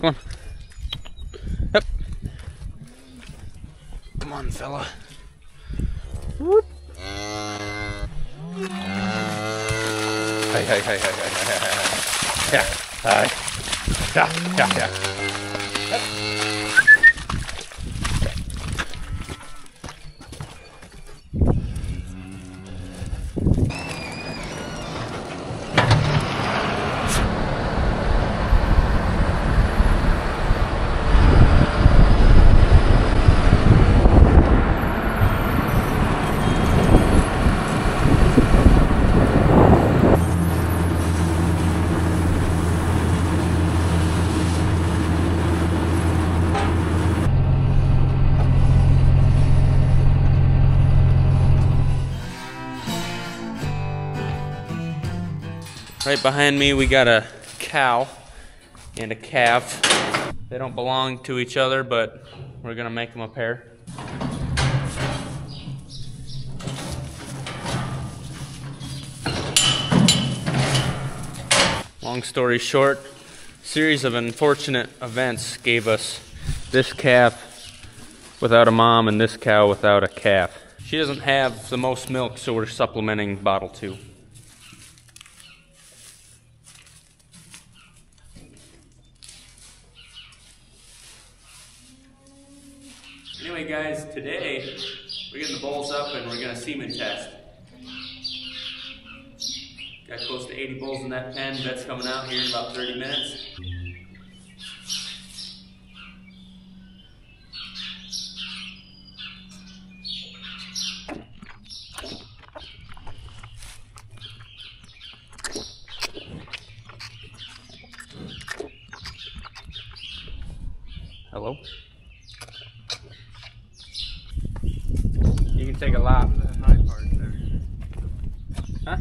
Come on. Yep. Come on, fella. Whoop. Hey, hey, hey, hey, hey, hey, hey, hey. Yeah. Hi. Yeah, yeah, yeah. Yep. Right behind me we got a cow and a calf. They don't belong to each other, but we're gonna make them a pair. Long story short, a series of unfortunate events gave us this calf without a mom and this cow without a calf. She doesn't have the most milk, so we're supplementing bottle 2. Anyway guys, today we're getting the bulls up and we're going to semen test. Got close to 80 bulls in that pen. Vet's coming out here in about 30 minutes. Hello? You can take a lap. The high part there. Huh?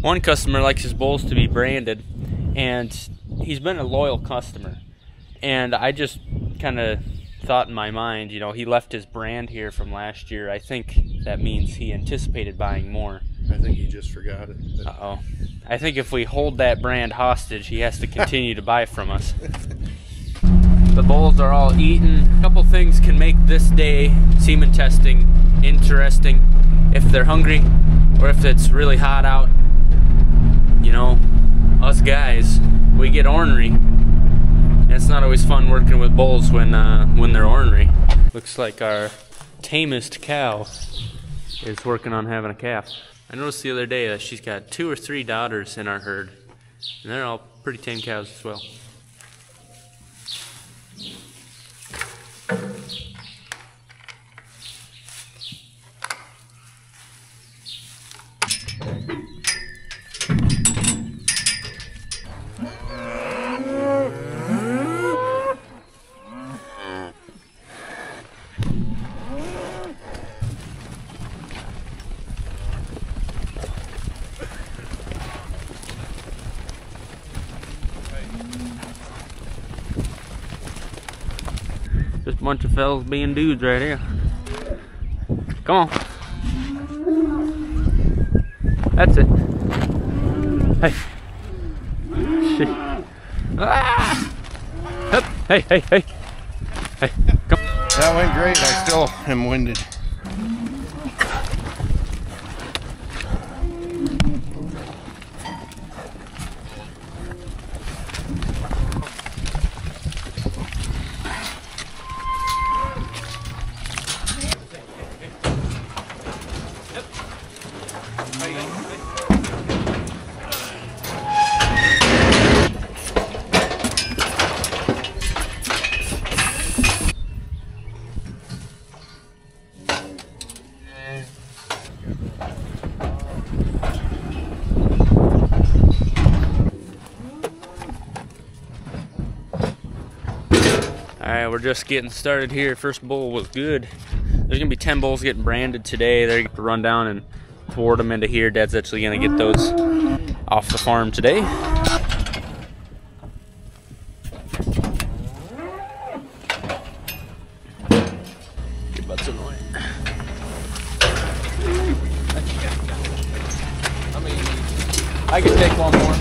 One customer likes his bulls to be branded, and he's been a loyal customer. And I just kind of thought in my mind, you know, he left his brand here from last year. I think that means he anticipated buying more. I think he just forgot it. Uh-oh. I think if we hold that brand hostage, he has to continue to buy from us. The bulls are all eaten. A couple things can make this day semen testing interesting. If they're hungry or if it's really hot out, you know, us guys, we get ornery. And it's not always fun working with bulls when they're ornery. Looks like our tamest cow is working on having a calf. I noticed the other day that she's got 2 or 3 daughters in our herd, and they're all pretty tame cows as well. Just a bunch of fellas being dudes right here. Come on. That's it. Hey. Shit. Ah! Hup. Hey, hey, hey. Hey, come. That went great. I still am winded. Alright, we're just getting started here. First bull was good. There's gonna be 10 bulls getting branded today. They're gonna have to run down and thwart them into here. Dad's actually gonna get those off the farm today. Your butt's annoying. I can take one more.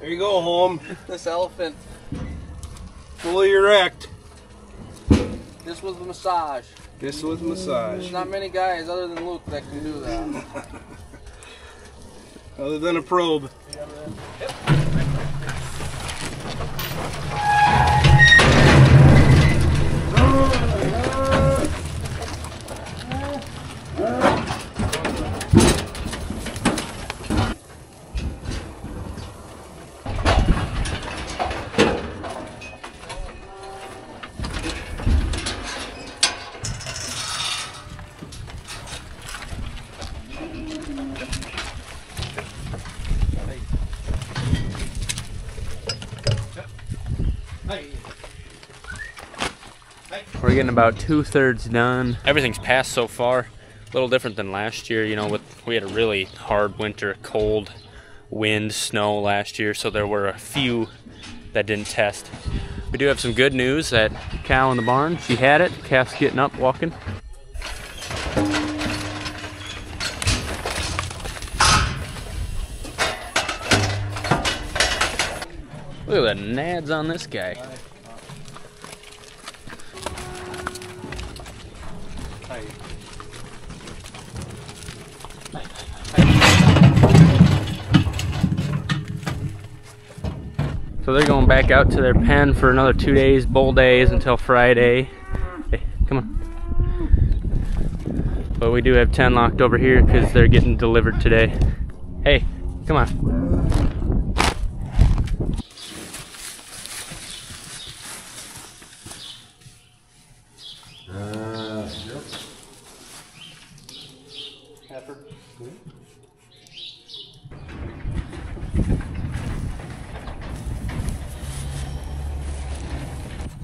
There you go, home. This elephant, fully erect. This was a massage. This was a massage. There's not many guys other than Luke that can do that. Other than a probe. Yep. We're getting about 2/3 done. Everything's passed so far. A little different than last year, you know, we had a really hard winter, cold, wind, snow last year, so there were a few that didn't test. We do have some good news that cow in the barn, she had it, calf's getting up, walking. Look at the nads on this guy. So they're going back out to their pen for another 2 days, bull days until Friday. Hey, come on. But we do have 10 locked over here because they're getting delivered today. Hey, come on.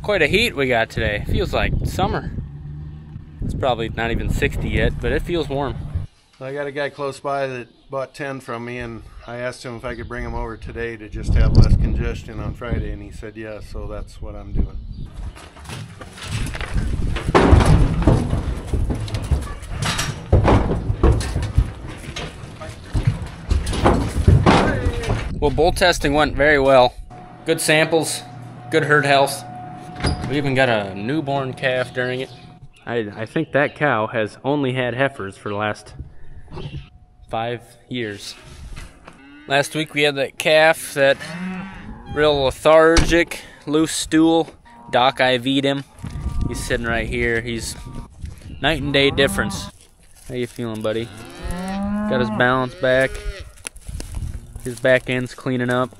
Quite a heat we got today. Feels like summer. It's probably not even 60 yet, but it feels warm. I got a guy close by that bought 10 from me, and I asked him if I could bring them over today to just have less congestion on Friday, and he said yes, so that's what I'm doing. Well, bull testing went very well. Good samples, good herd health. We even got a newborn calf during it. I think that cow has only had heifers for the last 5 years. Last week we had that calf, that real lethargic, loose stool. Doc IV'd him. He's sitting right here. He's night and day difference. How you feeling, buddy? Got his balance back. His back end's cleaning up.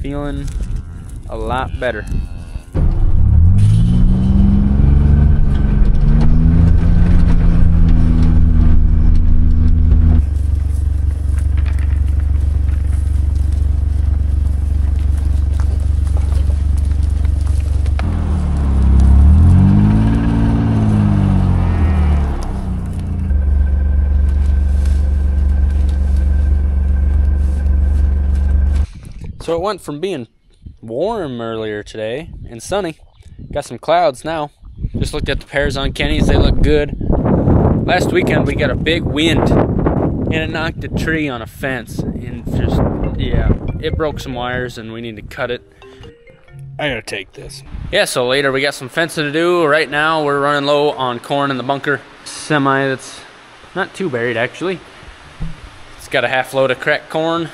Feeling a lot better. So it went from being warm earlier today and sunny, got some clouds now. Just looked at the pairs on Kenny's, they look good. Last weekend we got a big wind. and it knocked a tree on a fence, and just, yeah, it broke some wires and we need to cut it. I gotta take this. Yeah, so later we got some fencing to do. Right now we're running low on corn in the bunker. Semi that's not too buried actually. It's got a half load of cracked corn.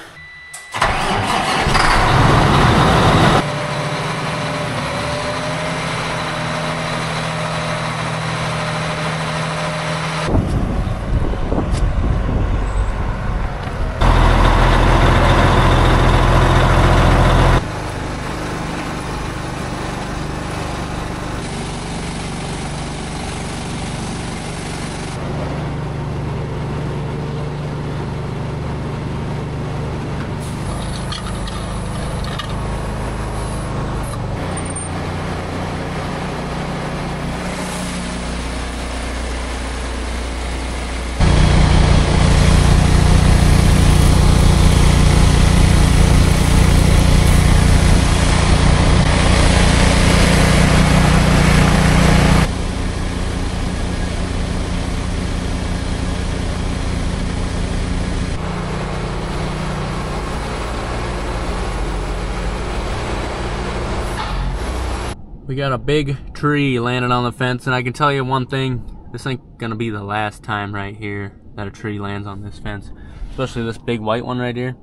We got a big tree landed on the fence, and I can tell you one thing, this ain't gonna be the last time right here that a tree lands on this fence. Especially this big white one right here.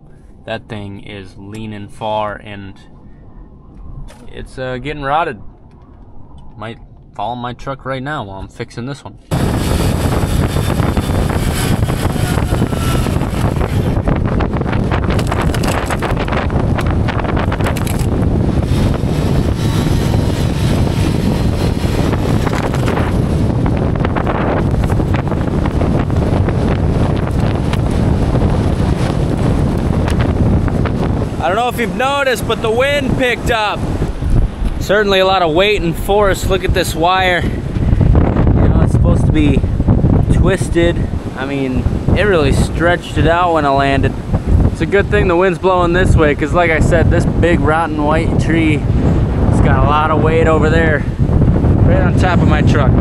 That thing is leaning far and it's getting rotted. Might fall on my truck right now while I'm fixing this one. I don't know if you've noticed, but the wind picked up. Certainly a lot of weight and force. Look at this wire. You know, it's supposed to be twisted. I mean, it really stretched it out when I landed. It's a good thing the wind's blowing this way, because like I said, this big rotten white tree, it's got a lot of weight over there, right on top of my truck.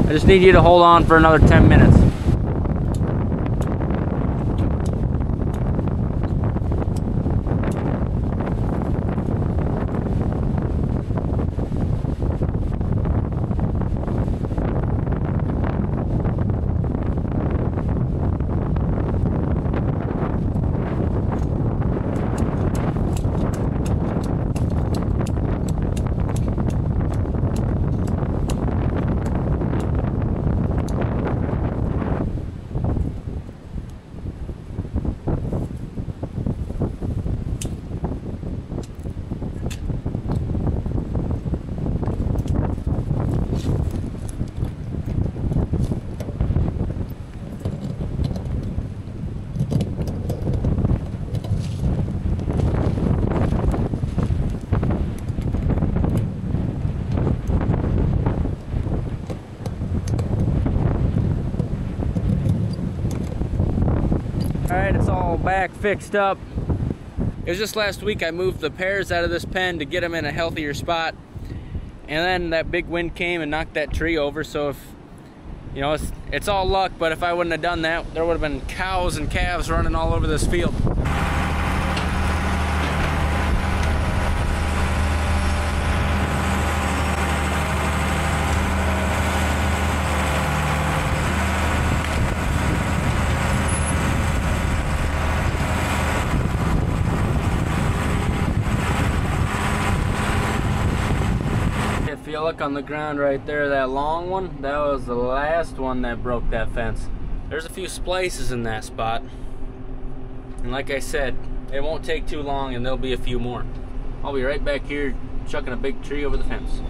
I just need you to hold on for another 10 minutes. Back fixed up. It was just last week I moved the pears out of this pen to get them in a healthier spot, and then that big wind came and knocked that tree over. So if you know, it's all luck, but if I wouldn't have done that, there would have been cows and calves running all over this field. Look on the ground right there, that long one, that was the last one that broke that fence. There's a few splices in that spot, and like I said, it won't take too long and there'll be a few more. I'll be right back here chucking a big tree over the fence.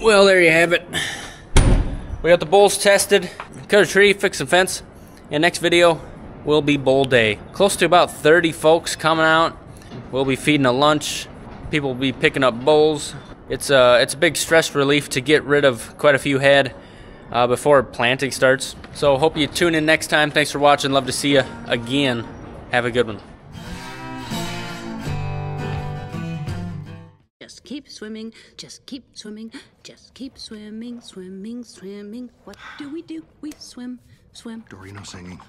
Well, there you have it. We got the bulls tested, cut a tree, fix a fence, and next video will be bull day. Close to about 30 folks coming out. We'll be feeding a lunch. People will be picking up bulls. It's a big stress relief to get rid of quite a few head before planting starts. So hope you tune in next time. Thanks for watching. Love to see you again. Have a good one. Just keep swimming, just keep swimming, just keep swimming, swimming, swimming. What do? We swim, swim. Dorino singing.